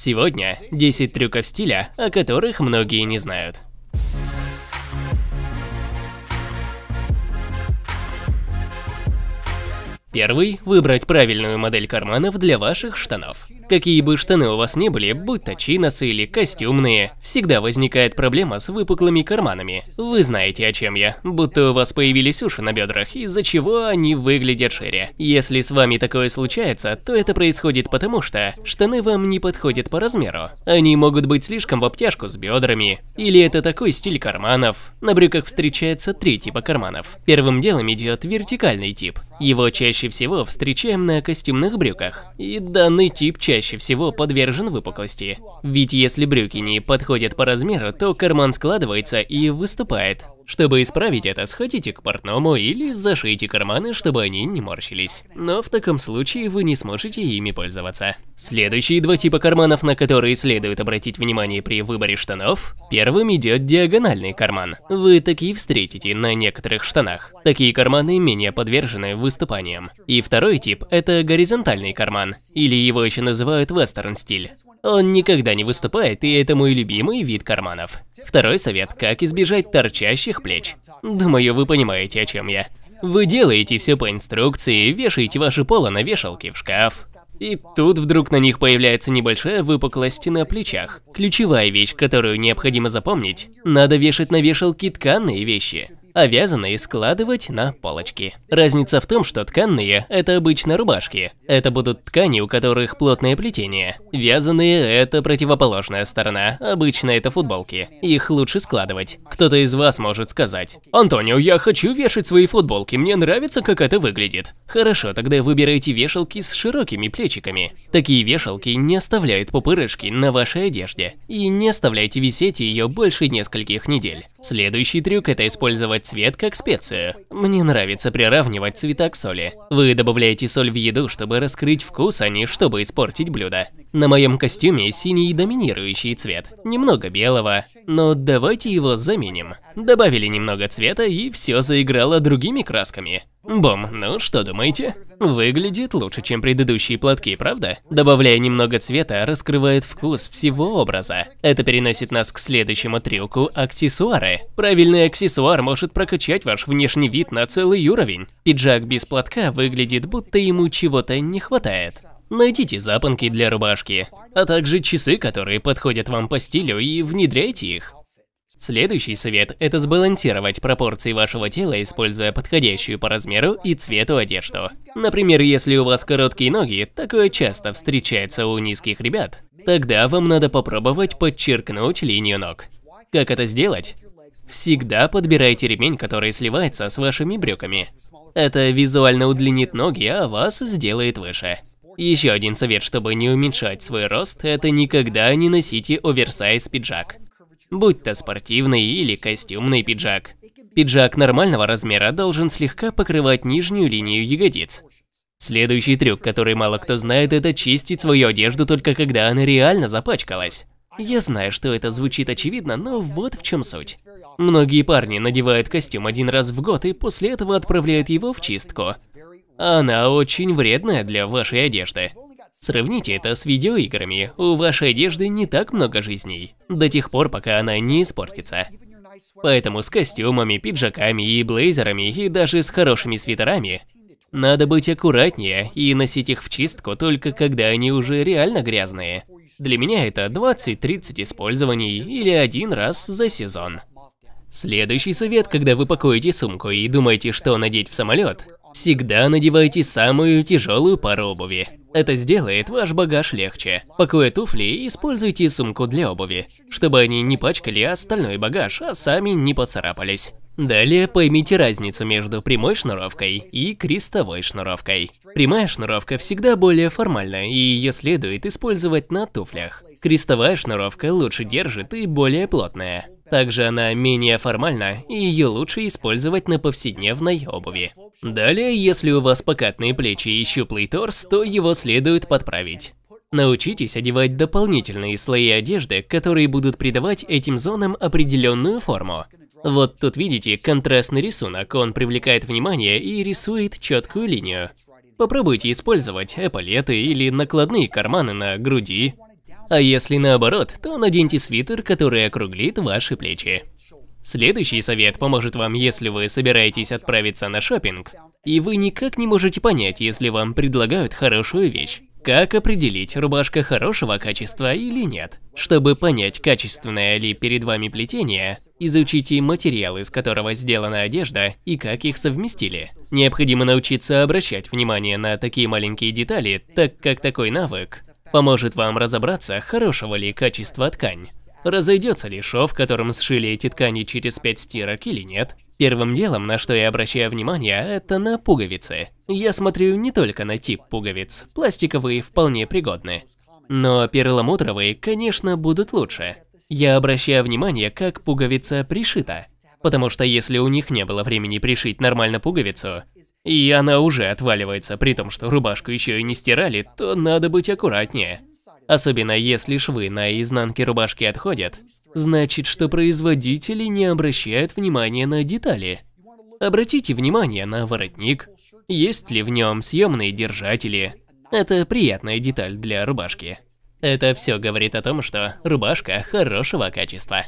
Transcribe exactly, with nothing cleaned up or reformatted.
Сегодня десять трюков стиля, о которых многие не знают. Первый – выбрать правильную модель карманов для ваших штанов. Какие бы штаны у вас ни были, будь то чиносы или костюмные, всегда возникает проблема с выпуклыми карманами. Вы знаете, о чем я. Будто у вас появились уши на бедрах, из-за чего они выглядят шире. Если с вами такое случается, то это происходит потому, что штаны вам не подходят по размеру. Они могут быть слишком в обтяжку с бедрами. Или это такой стиль карманов. На брюках встречается три типа карманов. Первым делом идет вертикальный тип. Его чаще Чаще всего встречаем на костюмных брюках, и данный тип чаще всего подвержен выпуклости. Ведь если брюки не подходят по размеру, то карман складывается и выступает. Чтобы исправить это, сходите к портному или зашейте карманы, чтобы они не морщились. Но в таком случае вы не сможете ими пользоваться. Следующие два типа карманов, на которые следует обратить внимание при выборе штанов. Первым идет диагональный карман. Вы такие встретите на некоторых штанах. Такие карманы менее подвержены выступаниям. И второй тип – это горизонтальный карман, или его еще называют вестерн-стиль. Он никогда не выступает, и это мой любимый вид карманов. Второй совет – как избежать торчащих плеч. Думаю, вы понимаете, о чем я. Вы делаете все по инструкции, вешаете ваши поло на вешалке в шкаф. И тут вдруг на них появляется небольшая выпуклость на плечах. Ключевая вещь, которую необходимо запомнить – надо вешать на вешалки тканые вещи, а вязаные складывать на полочки. Разница в том, что тканые – это обычно рубашки. Это будут ткани, у которых плотное плетение. Вязаные – это противоположная сторона, обычно это футболки. Их лучше складывать. Кто-то из вас может сказать: «Антонио, я хочу вешать свои футболки, мне нравится, как это выглядит». Хорошо, тогда выбирайте вешалки с широкими плечиками. Такие вешалки не оставляют пупырышки на вашей одежде. И не оставляйте висеть ее больше нескольких недель. Следующий трюк – это использовать цвет как специю. Мне нравится приравнивать цвета к соли. Вы добавляете соль в еду, чтобы раскрыть вкус, а не чтобы испортить блюдо. На моем костюме синий доминирующий цвет, немного белого, но давайте его заменим. Добавили немного цвета, и все заиграло другими красками. Бом, ну что думаете? Выглядит лучше, чем предыдущие платки, правда? Добавляя немного цвета, раскрывает вкус всего образа. Это переносит нас к следующему трюку – аксессуары. Правильный аксессуар может прокачать ваш внешний вид на целый уровень. Пиджак без платка выглядит, будто ему чего-то не хватает. Найдите запонки для рубашки, а также часы, которые подходят вам по стилю, и внедряйте их. Следующий совет – это сбалансировать пропорции вашего тела, используя подходящую по размеру и цвету одежду. Например, если у вас короткие ноги, такое часто встречается у низких ребят, тогда вам надо попробовать подчеркнуть линию ног. Как это сделать? Всегда подбирайте ремень, который сливается с вашими брюками. Это визуально удлинит ноги, а вас сделает выше. Еще один совет, чтобы не уменьшать свой рост – это никогда не носите оверсайз пиджак. Будь то спортивный или костюмный пиджак. Пиджак нормального размера должен слегка покрывать нижнюю линию ягодиц. Следующий трюк, который мало кто знает, это чистить свою одежду только когда она реально запачкалась. Я знаю, что это звучит очевидно, но вот в чем суть. Многие парни надевают костюм один раз в год и после этого отправляют его в чистку. Она очень вредная для вашей одежды. Сравните это с видеоиграми, у вашей одежды не так много жизней, до тех пор, пока она не испортится. Поэтому с костюмами, пиджаками и блейзерами, и даже с хорошими свитерами, надо быть аккуратнее и носить их в чистку только когда они уже реально грязные. Для меня это двадцать-тридцать использований или один раз за сезон. Следующий совет, когда вы пакуете сумку и думаете, что надеть в самолет. Всегда надевайте самую тяжелую пару обуви. Это сделает ваш багаж легче. Пакуя туфли, используйте сумку для обуви, чтобы они не пачкали остальной багаж, а сами не поцарапались. Далее поймите разницу между прямой шнуровкой и крестовой шнуровкой. Прямая шнуровка всегда более формальна, и ее следует использовать на туфлях. Крестовая шнуровка лучше держит и более плотная. Также она менее формальна, и ее лучше использовать на повседневной обуви. Далее, если у вас покатные плечи и щуплый торс, то его следует подправить. Научитесь одевать дополнительные слои одежды, которые будут придавать этим зонам определенную форму. Вот тут видите контрастный рисунок, он привлекает внимание и рисует четкую линию. Попробуйте использовать эполеты или накладные карманы на груди. А если наоборот, то наденьте свитер, который округлит ваши плечи. Следующий совет поможет вам, если вы собираетесь отправиться на шопинг, и вы никак не можете понять, если вам предлагают хорошую вещь. Как определить, рубашка хорошего качества или нет? Чтобы понять, качественное ли перед вами плетение, изучите материал, из которого сделана одежда, и как их совместили. Необходимо научиться обращать внимание на такие маленькие детали, так как такой навык поможет вам разобраться, хорошего ли качества ткань. Разойдется ли шов, которым сшили эти ткани, через пять стирок или нет? Первым делом, на что я обращаю внимание, это на пуговицы. Я смотрю не только на тип пуговиц, пластиковые вполне пригодны. Но перламутровые, конечно, будут лучше. Я обращаю внимание, как пуговица пришита. Потому что если у них не было времени пришить нормально пуговицу, и она уже отваливается, при том, что рубашку еще и не стирали, то надо быть аккуратнее. Особенно если швы на изнанке рубашки отходят, значит, что производители не обращают внимания на детали. Обратите внимание на воротник, есть ли в нем съемные держатели. Это приятная деталь для рубашки. Это все говорит о том, что рубашка хорошего качества.